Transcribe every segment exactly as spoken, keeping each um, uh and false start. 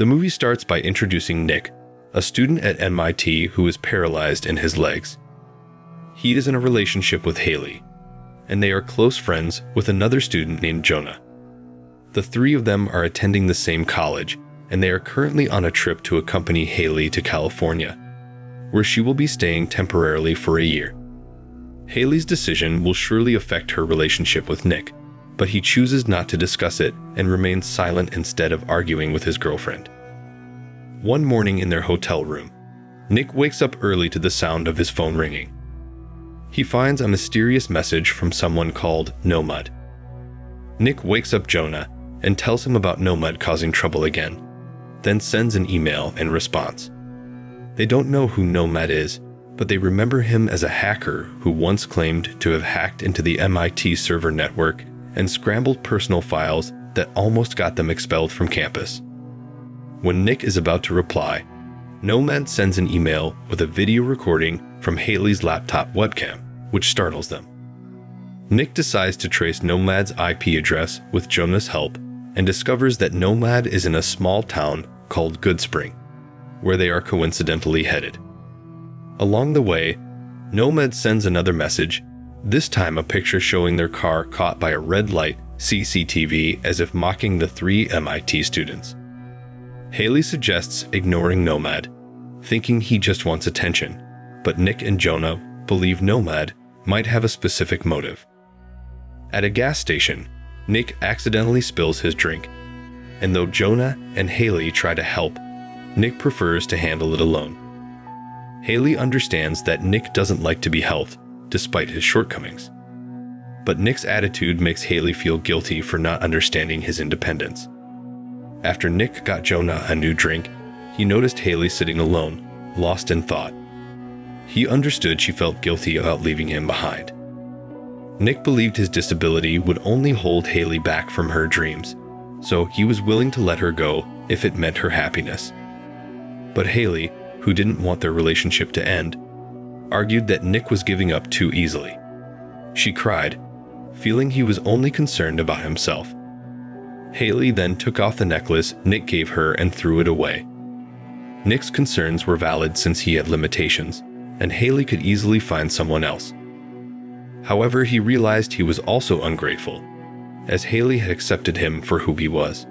The movie starts by introducing Nick, a student at M I T who is paralyzed in his legs. He is in a relationship with Haley, and they are close friends with another student named Jonah. The three of them are attending the same college, and they are currently on a trip to accompany Haley to California, where she will be staying temporarily for a year. Haley's decision will surely affect her relationship with Nick, but he chooses not to discuss it and remains silent instead of arguing with his girlfriend. One morning in their hotel room, Nick wakes up early to the sound of his phone ringing. He finds a mysterious message from someone called Nomad. Nick wakes up Jonah and tells him about Nomad causing trouble again, then sends an email in response. They don't know who Nomad is, but they remember him as a hacker who once claimed to have hacked into the M I T server network and scrambled personal files that almost got them expelled from campus. When Nick is about to reply, Nomad sends an email with a video recording from Haley's laptop webcam, which startles them. Nick decides to trace Nomad's I P address with Jonah's help and discovers that Nomad is in a small town called Good Spring, where they are coincidentally headed. Along the way, Nomad sends another message, this time a picture showing their car caught by a red light C C T V as if mocking the three M I T students. Haley suggests ignoring Nomad, thinking he just wants attention, but Nick and Jonah believe Nomad might have a specific motive. At a gas station, Nick accidentally spills his drink, and though Jonah and Haley try to help, Nick prefers to handle it alone. Haley understands that Nick doesn't like to be helped, despite his shortcomings, but Nick's attitude makes Haley feel guilty for not understanding his independence. After Nick got Jonah a new drink, he noticed Haley sitting alone, lost in thought. He understood she felt guilty about leaving him behind. Nick believed his disability would only hold Haley back from her dreams, so he was willing to let her go if it meant her happiness. But Haley, who didn't want their relationship to end, argued that Nick was giving up too easily. She cried, feeling he was only concerned about himself. Haley then took off the necklace Nick gave her and threw it away. Nick's concerns were valid since he had limitations, and Haley could easily find someone else. However, he realized he was also ungrateful, as Haley had accepted him for who he was.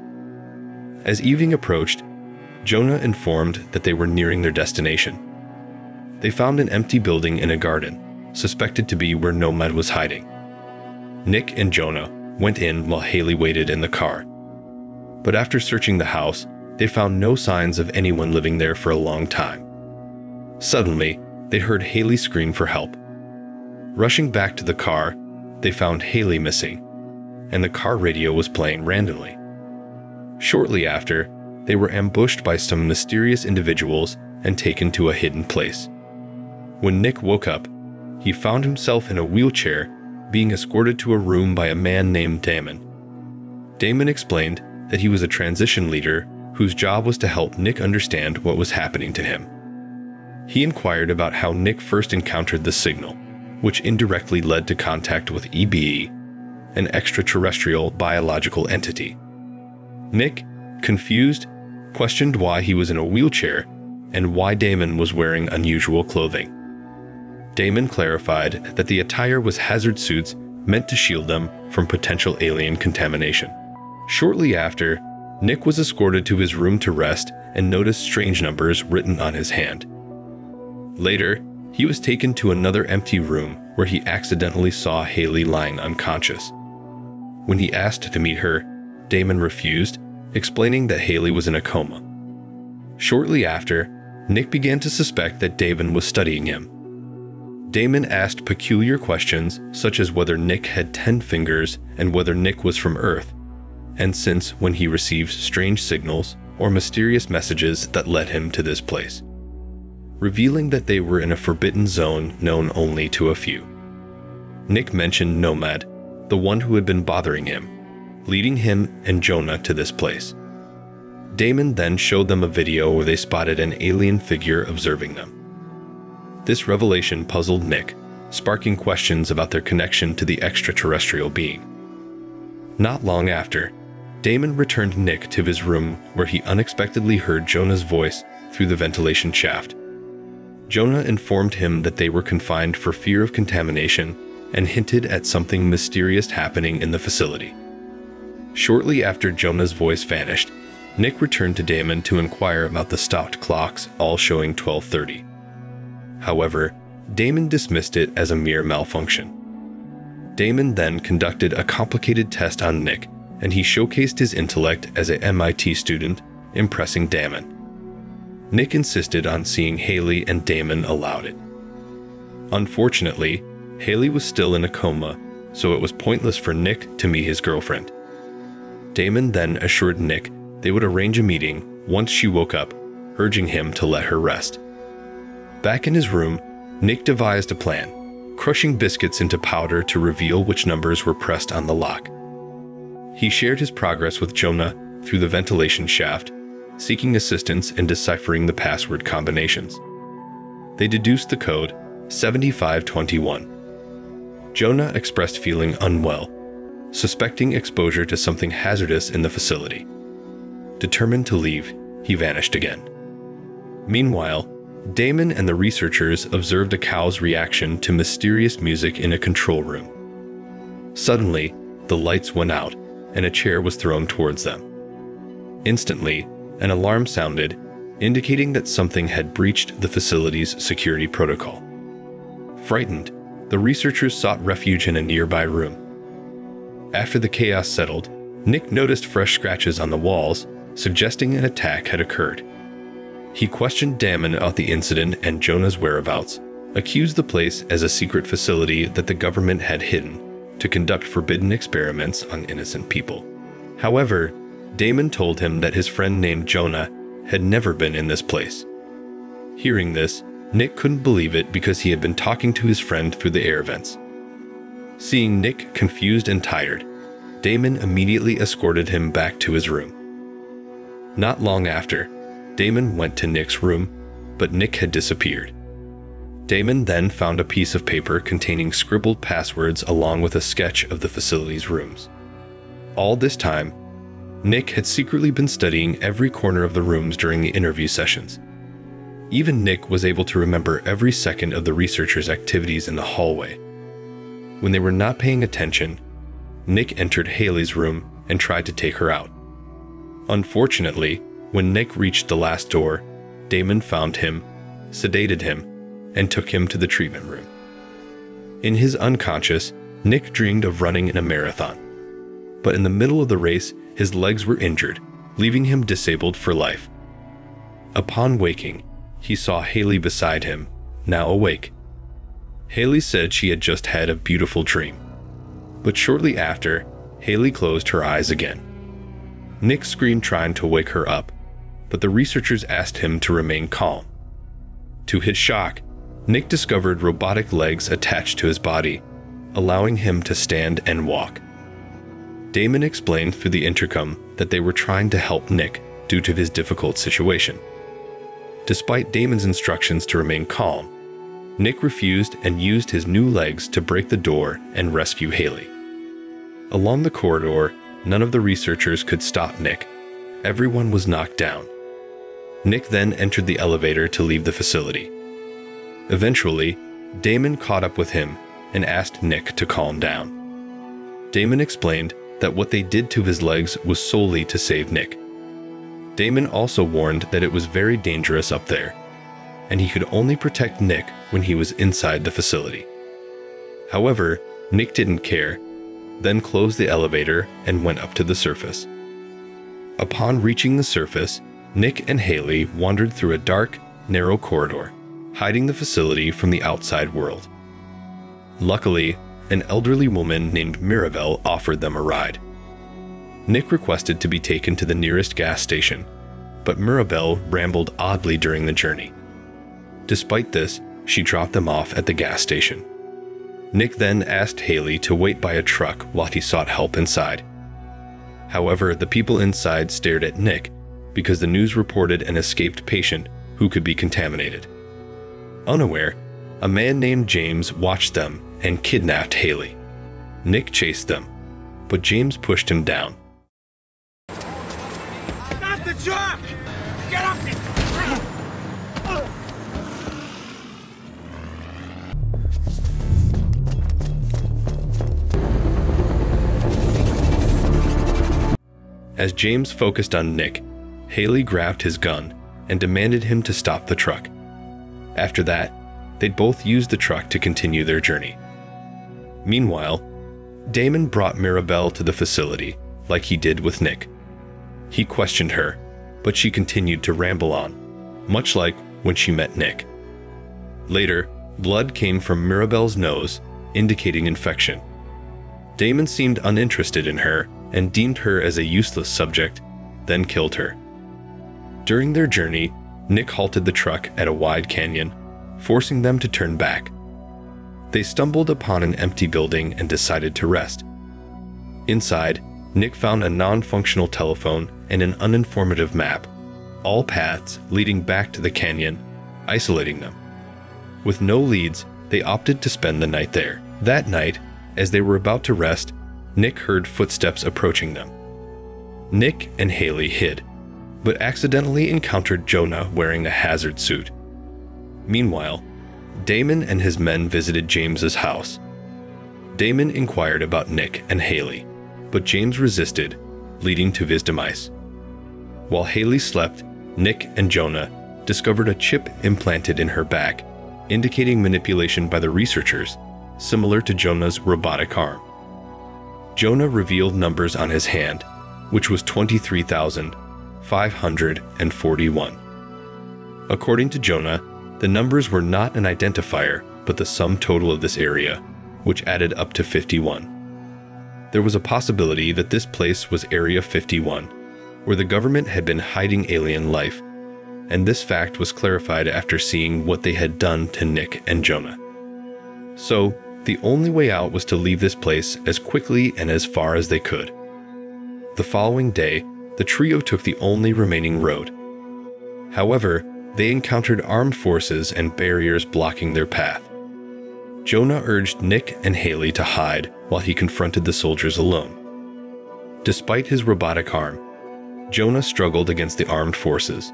As evening approached, Jonah informed that they were nearing their destination. They found an empty building in a garden, suspected to be where Nomad was hiding. Nick and Jonah went in while Haley waited in the car. But after searching the house, they found no signs of anyone living there for a long time. Suddenly, they heard Haley scream for help. Rushing back to the car, they found Haley missing, and the car radio was playing randomly. Shortly after, they were ambushed by some mysterious individuals and taken to a hidden place. When Nick woke up, he found himself in a wheelchair, being escorted to a room by a man named Damon. Damon explained that he was a transition leader whose job was to help Nick understand what was happening to him. He inquired about how Nick first encountered the signal, which indirectly led to contact with E B E, an extraterrestrial biological entity. Nick, confused, questioned why he was in a wheelchair and why Damon was wearing unusual clothing. Damon clarified that the attire was hazard suits meant to shield them from potential alien contamination. Shortly after, Nick was escorted to his room to rest and noticed strange numbers written on his hand. Later, he was taken to another empty room where he accidentally saw Haley lying unconscious. When he asked to meet her, Damon refused, explaining that Haley was in a coma. Shortly after, Nick began to suspect that Damon was studying him. Damon asked peculiar questions such as whether Nick had ten fingers and whether Nick was from Earth, and since when he received strange signals or mysterious messages that led him to this place, revealing that they were in a forbidden zone known only to a few. Nick mentioned Nomad, the one who had been bothering him, leading him and Jonah to this place. Damon then showed them a video where they spotted an alien figure observing them. This revelation puzzled Nick, sparking questions about their connection to the extraterrestrial being. Not long after, Damon returned Nick to his room, where he unexpectedly heard Jonah's voice through the ventilation shaft. Jonah informed him that they were confined for fear of contamination and hinted at something mysterious happening in the facility. Shortly after Jonah's voice vanished, Nick returned to Damon to inquire about the stopped clocks, all showing twelve thirty. However, Damon dismissed it as a mere malfunction. Damon then conducted a complicated test on Nick, and he showcased his intellect as a M I T student, impressing Damon. Nick insisted on seeing Haley, and Damon allowed it. Unfortunately, Haley was still in a coma, so it was pointless for Nick to meet his girlfriend. Damon then assured Nick they would arrange a meeting once she woke up, urging him to let her rest. Back in his room, Nick devised a plan, crushing biscuits into powder to reveal which numbers were pressed on the lock. He shared his progress with Jonah through the ventilation shaft, seeking assistance in deciphering the password combinations. They deduced the code seventy-five twenty-one. Jonah expressed feeling unwell, suspecting exposure to something hazardous in the facility. Determined to leave, he vanished again. Meanwhile, Damon and the researchers observed a cow's reaction to mysterious music in a control room. Suddenly, the lights went out, and a chair was thrown towards them. Instantly, an alarm sounded, indicating that something had breached the facility's security protocol. Frightened, the researchers sought refuge in a nearby room. After the chaos settled, Nick noticed fresh scratches on the walls, suggesting an attack had occurred. He questioned Damon about the incident and Jonah's whereabouts, accused the place as a secret facility that the government had hidden to conduct forbidden experiments on innocent people. However, Damon told him that his friend named Jonah had never been in this place. Hearing this, Nick couldn't believe it because he had been talking to his friend through the air vents. Seeing Nick confused and tired, Damon immediately escorted him back to his room. Not long after, Damon went to Nick's room, but Nick had disappeared. Damon then found a piece of paper containing scribbled passwords along with a sketch of the facility's rooms. All this time, Nick had secretly been studying every corner of the rooms during the interview sessions. Even Nick was able to remember every second of the researchers' activities in the hallway. When they were not paying attention, Nick entered Haley's room and tried to take her out. Unfortunately, when Nick reached the last door, Damon found him, sedated him, and took him to the treatment room. In his unconscious, Nick dreamed of running in a marathon. But in the middle of the race, his legs were injured, leaving him disabled for life. Upon waking, he saw Haley beside him, now awake. Haley said she had just had a beautiful dream. But shortly after, Haley closed her eyes again. Nick screamed trying to wake her up, but the researchers asked him to remain calm. To his shock, Nick discovered robotic legs attached to his body, allowing him to stand and walk. Damon explained through the intercom that they were trying to help Nick due to his difficult situation. Despite Damon's instructions to remain calm, Nick refused and used his new legs to break the door and rescue Haley. Along the corridor, none of the researchers could stop Nick. Everyone was knocked down. Nick then entered the elevator to leave the facility. Eventually, Damon caught up with him and asked Nick to calm down. Damon explained that what they did to his legs was solely to save Nick. Damon also warned that it was very dangerous up there, and he could only protect Nick when he was inside the facility. However, Nick didn't care, then closed the elevator and went up to the surface. Upon reaching the surface, Nick and Haley wandered through a dark, narrow corridor, hiding the facility from the outside world. Luckily, an elderly woman named Mirabel offered them a ride. Nick requested to be taken to the nearest gas station, but Mirabel rambled oddly during the journey. Despite this, she dropped them off at the gas station. Nick then asked Haley to wait by a truck while he sought help inside. However, the people inside stared at Nick because the news reported an escaped patient who could be contaminated. Unaware, a man named James watched them and kidnapped Haley. Nick chased them, but James pushed him down. As James focused on Nick, Haley grabbed his gun and demanded him to stop the truck. After that, they'd both used the truck to continue their journey. Meanwhile, Damon brought Mirabelle to the facility, like he did with Nick. He questioned her, but she continued to ramble on, much like when she met Nick. Later, blood came from Mirabelle's nose, indicating infection. Damon seemed uninterested in her and deemed her as a useless subject, then killed her. During their journey, Nick halted the truck at a wide canyon, forcing them to turn back. They stumbled upon an empty building and decided to rest. Inside, Nick found a non-functional telephone and an uninformative map, all paths leading back to the canyon, isolating them. With no leads, they opted to spend the night there. That night, as they were about to rest, Nick heard footsteps approaching them. Nick and Haley hid, but accidentally encountered Jonah wearing a hazard suit. Meanwhile, Damon and his men visited James's house. Damon inquired about Nick and Haley, but James resisted, leading to his demise. While Haley slept, Nick and Jonah discovered a chip implanted in her back, indicating manipulation by the researchers, similar to Jonah's robotic arm. Jonah revealed numbers on his hand, which was twenty-three thousand five hundred forty-one. According to Jonah, the numbers were not an identifier, but the sum total of this area, which added up to fifty-one. There was a possibility that this place was Area fifty-one, where the government had been hiding alien life, and this fact was clarified after seeing what they had done to Nick and Jonah. So, the only way out was to leave this place as quickly and as far as they could. The following day, the trio took the only remaining road. However, they encountered armed forces and barriers blocking their path. Jonah urged Nick and Haley to hide while he confronted the soldiers alone. Despite his robotic arm, Jonah struggled against the armed forces.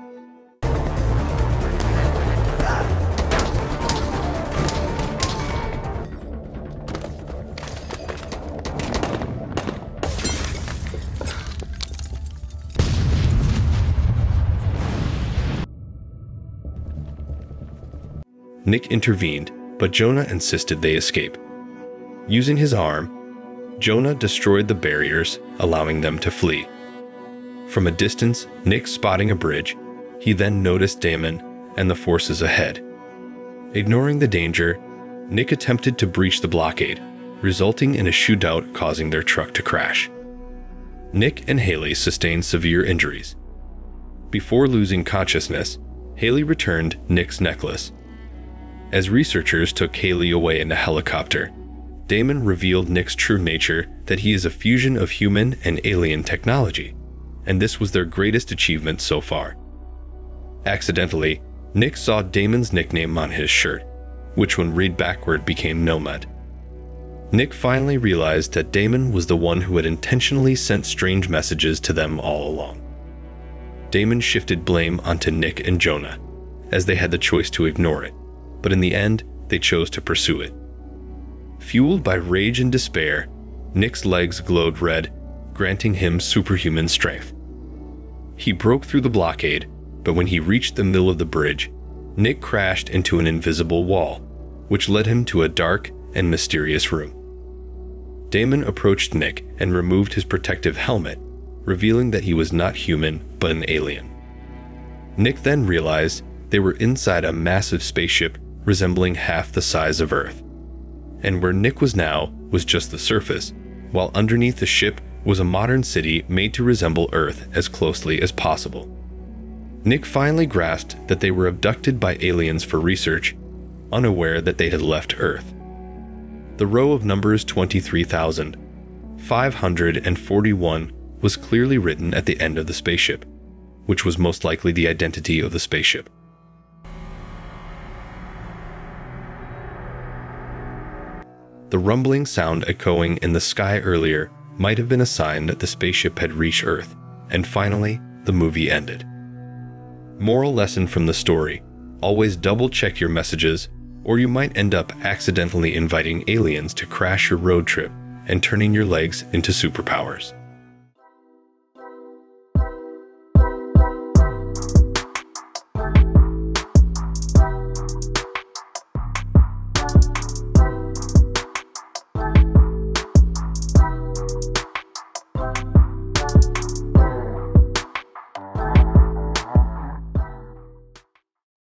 Nick intervened, but Jonah insisted they escape. Using his arm, Jonah destroyed the barriers, allowing them to flee. From a distance, Nick spotting a bridge, he then noticed Damon and the forces ahead. Ignoring the danger, Nick attempted to breach the blockade, resulting in a shootout causing their truck to crash. Nick and Haley sustained severe injuries. Before losing consciousness, Haley returned Nick's necklace. As researchers took Haley away in a helicopter, Damon revealed Nick's true nature, that he is a fusion of human and alien technology, and this was their greatest achievement so far. Accidentally, Nick saw Damon's nickname on his shirt, which when read backward became Nomad. Nick finally realized that Damon was the one who had intentionally sent strange messages to them all along. Damon shifted blame onto Nick and Jonah, as they had the choice to ignore it. But in the end, they chose to pursue it. Fueled by rage and despair, Nick's legs glowed red, granting him superhuman strength. He broke through the blockade, but when he reached the middle of the bridge, Nick crashed into an invisible wall, which led him to a dark and mysterious room. Damon approached Nick and removed his protective helmet, revealing that he was not human, but an alien. Nick then realized they were inside a massive spaceship resembling half the size of Earth. And where Nick was now was just the surface, while underneath the ship was a modern city made to resemble Earth as closely as possible. Nick finally grasped that they were abducted by aliens for research, unaware that they had left Earth. The row of numbers twenty-three thousand five hundred forty-one was clearly written at the end of the spaceship, which was most likely the identity of the spaceship. The rumbling sound echoing in the sky earlier might have been a sign that the spaceship had reached Earth, and finally, the movie ended. Moral lesson from the story: always double-check your messages, or you might end up accidentally inviting aliens to crash your road trip and turning your legs into superpowers.